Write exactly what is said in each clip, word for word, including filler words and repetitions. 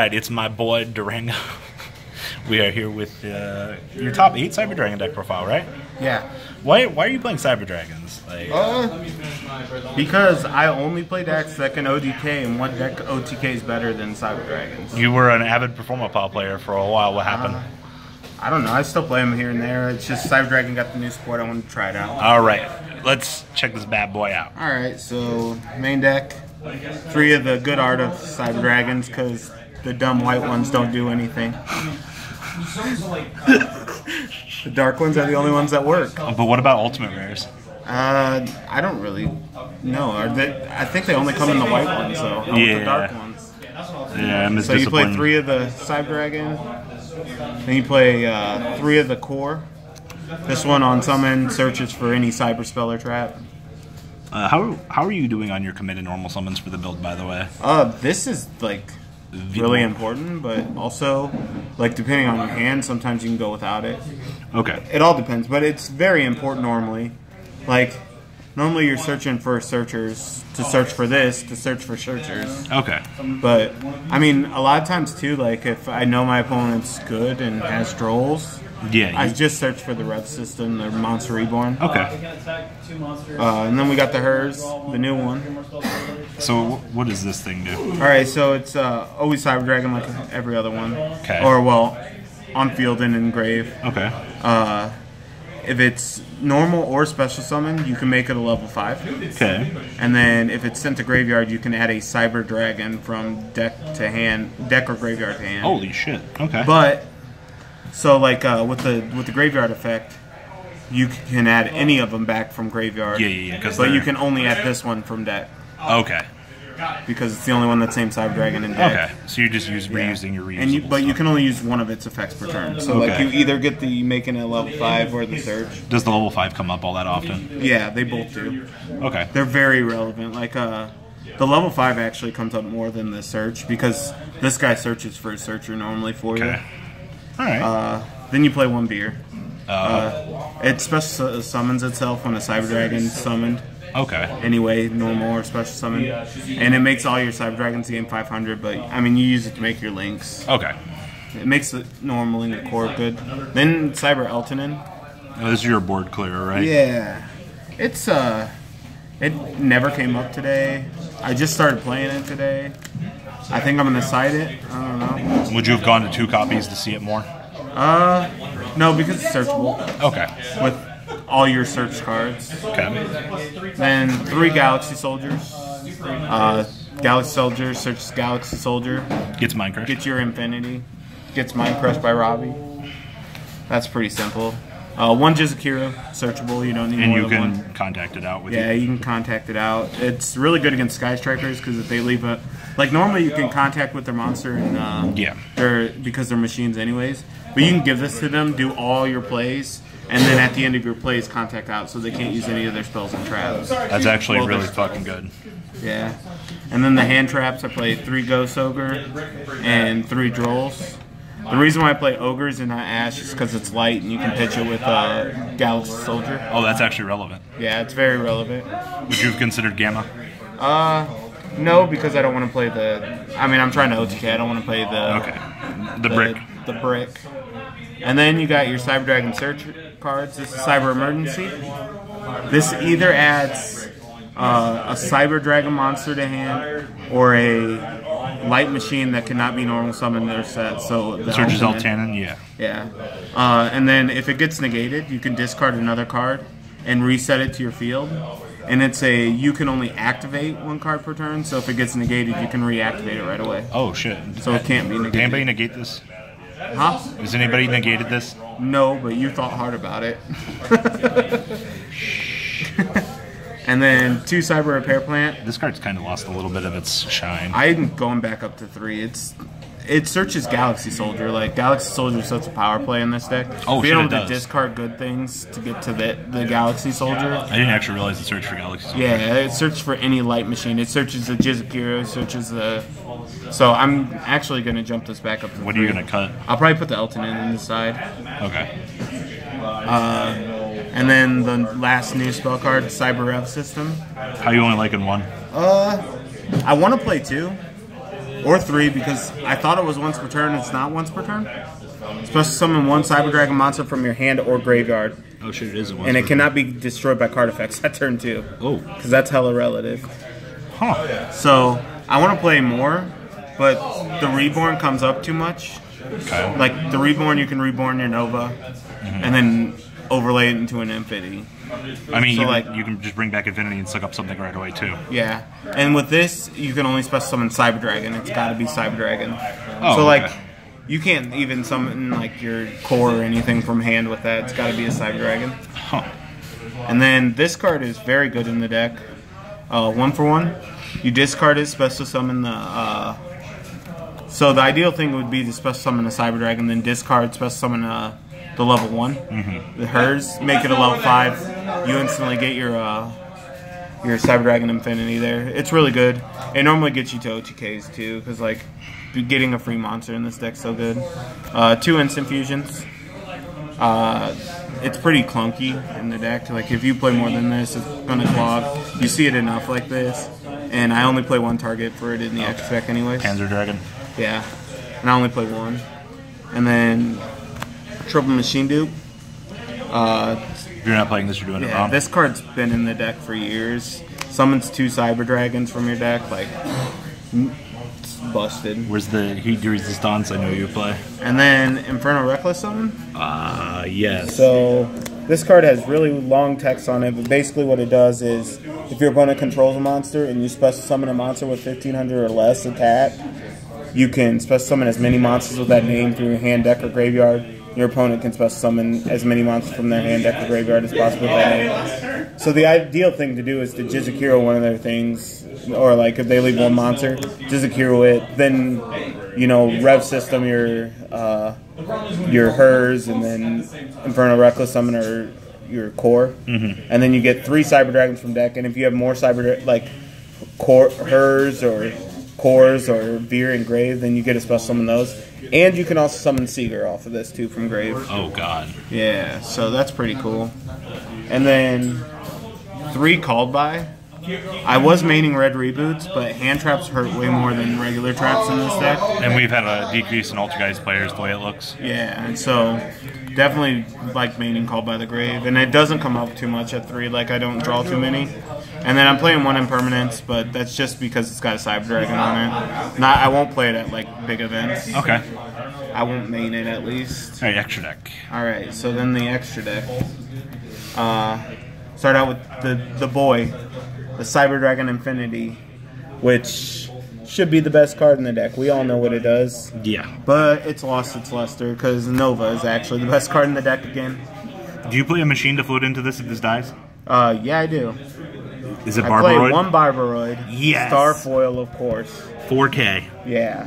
Right, it's my boy Durango. We are here with uh, your top eight Cyber Dragon deck profile, right? Yeah. Why Why are you playing Cyber Dragons? Like, uh, because I only play decks that can O T K, and one deck O T K is better than Cyber Dragons. You were an avid Performa Pile player for a while. What happened? Uh, I don't know. I still play them here and there. It's just Cyber Dragon got the new support. I want to try it out. All right. Let's check this bad boy out. All right. So main deck, three of the good art of Cyber Dragons, because the dumb white ones don't do anything. The dark ones are the only ones that work. But what about ultimate rares? Uh, I don't really know. Are they, I think they only come in the white ones, though. I yeah. want the dark ones. Yeah, so you play three of the Cyber Dragon, then you play uh, three of the core. This one on summon searches for any Cyber Spell or trap. Uh, how how are you doing on your committed normal summons for the build, by the way? Uh, this is like. Really important, but also, like, depending on your hand, sometimes you can go without it. Okay. It all depends, but it's very important normally. Like, normally you're searching for searchers to search for this, to search for searchers. Okay. But, I mean, a lot of times, too, like, if I know my opponent's good and has Drolls, yeah, I just searched for the Rev System, the Monster Reborn. Okay. Uh, and then we got the Hers, the new one. So what does this thing do? Alright, so it's uh, always Cyber Dragon like every other one. Okay. Or, well, on field and in grave. Okay. Uh, if it's normal or special summon, you can make it a level five. Okay. And then if it's sent to graveyard, you can add a Cyber Dragon from deck to hand, deck or graveyard to hand. Holy shit. Okay. But... So like uh, with the with the graveyard effect, you can add any of them back from graveyard. Yeah, yeah, yeah. But they're... you can only add this one from deck. Okay. Because it's the only one that's named Cyber Dragon in deck. Okay. So you just use reusing yeah. your reusable and you, But stuff. You can only use one of its effects per turn. So okay. like you either get the making a level five or the search. Does the level five come up all that often? Yeah, they both do. Okay. They're very relevant. Like uh, the level five actually comes up more than the search because this guy searches for a searcher normally for okay. you. All right. Uh, then you play one beer. Uh, uh, it special summons itself when a Cyber Dragon is summoned. Okay. Anyway, normal or special summon. And it makes all your Cyber Dragons gain five hundred, but, I mean, you use it to make your links. Okay. It makes it normal in the core good. Then Cyber Eltanin. Oh, this is your board clearer, right? Yeah. It's, uh... It never came up today. I just started playing it today. I think I'm going to side it. I don't know. Would you have gone to two copies to see it more? Uh, no, because it's searchable. Okay. With all your search cards. Okay. Then three Galaxy Soldiers. Uh, Galaxy Soldier searches Galaxy Soldier. Gets Mind Crushed. Gets your Infinity. Gets Mind Crushed by Robbie. That's pretty simple. Uh, one Jizakiro, searchable. You don't need and more than one. And you can contact it out with yeah, you. Yeah, you can contact it out. It's really good against Sky Strikers because if they leave a... Like, normally you can contact with their monster and uh, yeah. their, because they're machines anyways. But you can give this to them, do all your plays, and then at the end of your plays, contact out so they can't use any of their spells and traps. That's actually well, really fucking good. Yeah. And then the hand traps, I play three Ghost Ogre and three Drolls. The reason why I play Ogres and not Ash is because it's light and you can pitch it with uh, Galaxy Soldier. Oh, that's actually relevant. Yeah, it's very relevant. Would you have considered Gamma? Uh, no, because I don't want to play the... I mean, I'm trying to O T K. I don't want to play the... Okay. The, the brick. The brick. And then you got your Cyber Dragon search cards. This is Cyber Emergency. This either adds uh, a Cyber Dragon monster to hand or a... light machine that cannot be normal summon their set. So the searches Eltanin, yeah. Yeah. Uh, and then if it gets negated, you can discard another card and reset it to your field. And it's a, you can only activate one card per turn, so if it gets negated, you can reactivate it right away. Oh, shit. So it can't be negated. Did anybody negate this? Huh? Has anybody negated this? No, but you thought hard about it. And then two Cyber Repair Plant. This card's kind of lost a little bit of its shine. I'm going back up to three. It's It searches Galaxy Soldier. Like, Galaxy Soldier is such a power play in this deck. Oh, shit, it does. Be able to discard good things to get to the, the Galaxy Soldier. I didn't actually realize it searched for Galaxy Soldier. Yeah, it searches for any light machine. It searches the Jizakiro, it searches the... So I'm actually going to jump this back up to what three. What are you going to cut? I'll probably put the Eltanin on the side. Okay. Uh... And then the last new spell card, Cyber Rev System. How you only liking one? Uh, I want to play two, Or three, because I thought it was once per turn. It's not once per turn. Special summon one Cyber Dragon monster from your hand or graveyard. Oh shit, it is once. And it cannot be destroyed by card effects that turn two. Oh. Because that's hella relative. Huh. So, I want to play more, but the Reborn comes up too much. Okay. Like, the Reborn, you can Reborn your Nova, mm-hmm. and then overlay it into an Infinity. I mean, so you, like, you can just bring back Infinity and suck up something right away, too. Yeah. And with this, you can only special summon Cyber Dragon. It's got to be Cyber Dragon. Oh, so, like, okay. You can't even summon, like, your core or anything from hand with that. It's got to be a Cyber Dragon. Huh. And then this card is very good in the deck. Uh, one for one. You discard it, special summon the... Uh, so the ideal thing would be to special summon a Cyber Dragon, then discard, special summon a... the level one, mm-hmm. the hers, make it a level five. You instantly get your uh, your Cyber Dragon Infinity there. It's really good. It normally gets you to O T Ks too, because like getting a free monster in this deck's so good. Uh, two instant fusions. Uh, it's pretty clunky in the deck. Like if you play more than this, it's gonna clog. You see it enough like this, and I only play one target for it in the okay. X deck anyways. Panzer Dragon. Yeah, and I only play one, and then. Triple Machine Dupe. Uh, you're not playing this, you're doing yeah, it wrong. This card's been in the deck for years. Summons two Cyber Dragons from your deck, like, it's busted. Where's the Heat de Resistance I know you play? And then Infernal Reckless Summon? Ah, uh, yes. So, this card has really long text on it, but basically what it does is if your opponent controls a monster and you special summon a monster with fifteen hundred or less attack, you can special summon as many monsters with that name through your hand, deck, or graveyard. Your opponent can special summon as many monsters from their hand, deck, or graveyard as possible. So the ideal thing to do is to Jizakiro one of their things, or like if they leave one monster, Jizakiro it. Then you know Rev System your uh, your hers, and then Infernal Reckless Summon or your core, mm-hmm. and then you get three Cyber Dragons from deck. And if you have more Cyber like core hers or cores or Veer and Grave, then you get to special summon those. And you can also summon Seeger off of this, too, from Grave. Oh, God. Yeah, so that's pretty cool. And then three Called By. I was maining Red Reboots, but hand traps hurt way more than regular traps in this deck. And we've had a decrease in Altergeist players, the way it looks. Yeah, and so definitely like maining Called By the Grave. And it doesn't come up too much at three, like I don't draw too many. And then I'm playing one Impermanence, but that's just because it's got a Cyber Dragon on it. Not, I won't play it at like big events. Okay. I won't main it at least. All right, extra deck. All right, so then the extra deck. Uh, start out with the the boy, the Cyber Dragon Infinity, which should be the best card in the deck. We all know what it does. Yeah. But it's lost its luster because Nova is actually the best card in the deck again. Do you play a Machine to float into this if this dies? Uh, yeah, I do. Is it Barbaroid? I played one Barbaroid. Yes. Starfoil, of course. four K. Yeah.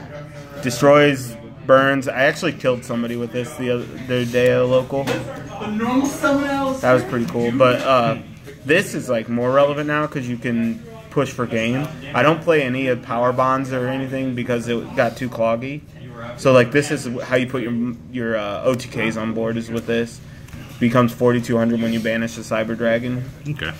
Destroys, burns. I actually killed somebody with this the other, the other day at a local. That was pretty cool. But uh, this is like more relevant now because you can push for game. I don't play any of Power Bonds or anything because it got too cloggy. So like this is how you put your your uh, O T Ks on board is with this. Becomes forty-two hundred when you banish the Cyber Dragon. Okay.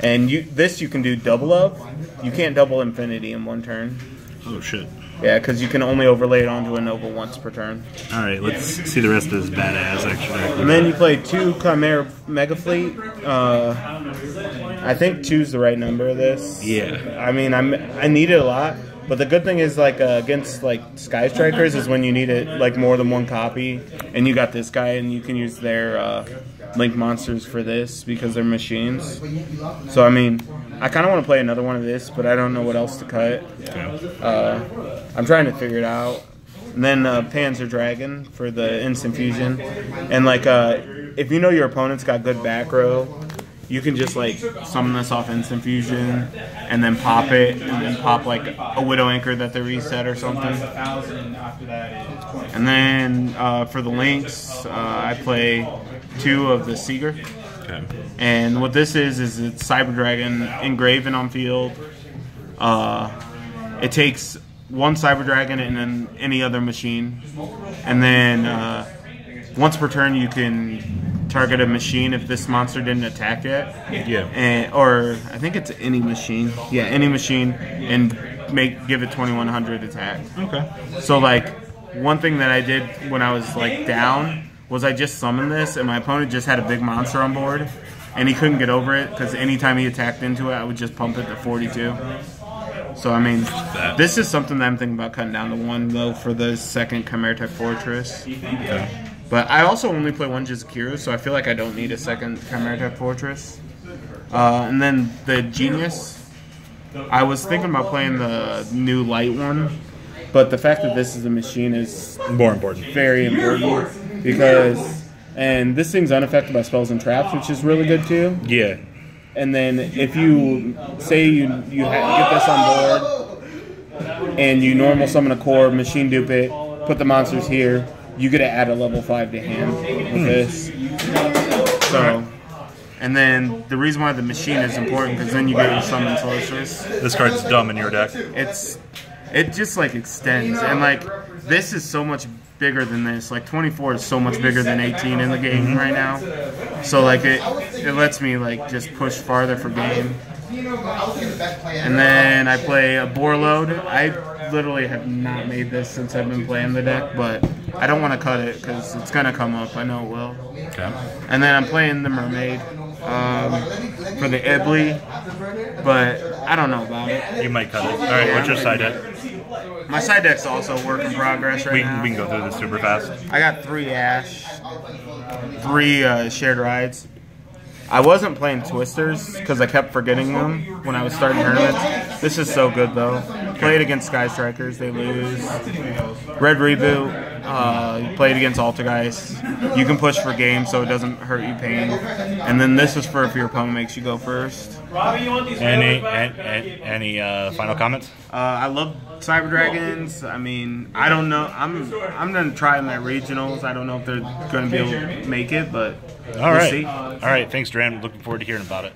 And you, this you can do double of. You can't double Infinity in one turn. Oh, shit. Yeah, because you can only overlay it onto a Nova once per turn. All right, let's see the rest of this badass extra deck. And then you play two Chimera Megafleet. Uh, I think two's the right number of this. Yeah. I mean, I'm, I need it a lot. But the good thing is, like, uh, against, like, Sky Strikers is when you need it, like, more than one copy. And you got this guy, and you can use their... Uh, Link monsters for this because they're machines. So I mean, I kind of want to play another one of this, but I don't know what else to cut. Okay. Uh, I'm trying to figure it out. And then uh, Panzer Dragon for the instant fusion, and like uh, if you know your opponent's got good back row, you can just like summon this off instant fusion, and then pop it, and then pop like a Widow Anchor that they reset or something. And then uh, for the links, uh, I play. Two of the Seeger. Okay. And what this is, is it's Cyber Dragon engraven on field. Uh, it takes one Cyber Dragon and then any other machine. And then uh, once per turn, you can target a machine if this monster didn't attack yet. Yeah. And, or I think it's any machine. Yeah, any machine. And make give it twenty-one hundred attack. Okay. So like one thing that I did when I was like down was I just summoned this, and my opponent just had a big monster on board, and he couldn't get over it because anytime he attacked into it, I would just pump it to forty-two. So I mean, this is something that I'm thinking about cutting down to one though for the second Chimera-type Fortress. Okay. But I also only play one Jizakiro, so I feel like I don't need a second Chimera-type Fortress. Uh, and then the Genius. I was thinking about playing the new light one, but the fact that this is a machine is more important. Very important because, and this thing's unaffected by spells and traps, which is really good too. Yeah. And then if you say you you ha get this on board, and you normal summon a core, machine dupe it, put the monsters here, you get to add a level five to hand with this. So. And then the reason why the machine is important because then you get your summon sorceress. This card's dumb in your deck. It's it just like extends and like this is so much bigger than this. Like twenty-four is so much bigger than eighteen in the game mm-hmm. right now. So like it it lets me like just push farther for game. And then I play a Borreload. I literally have not made this since I've been playing the deck, but I don't want to cut it because it's gonna come up. I know it will. Okay. And then I'm playing the Mermaid. Um, for the Ibly, but I don't know about it. You might cut it. All right, yeah, what's your side deck? My side deck's also a work in progress right we, now. We can go through this super fast. I got three Ash, three uh, Shared Rides. I wasn't playing Twisters because I kept forgetting them when I was starting tournaments. This is so good, though. Played against Sky Strikers, they lose. Red Reboot. Uh, you play it against Altergeist. You can push for game so it doesn't hurt you pain. And then this is for if your opponent makes you go first. Any any, any uh, final comments? Uh, I love Cyber Dragons. I mean, I don't know. I'm I'm gonna try them at regionals. I don't know if they're gonna be able to make it, but all right, we'll see. All right. Thanks, Duran. Looking forward to hearing about it.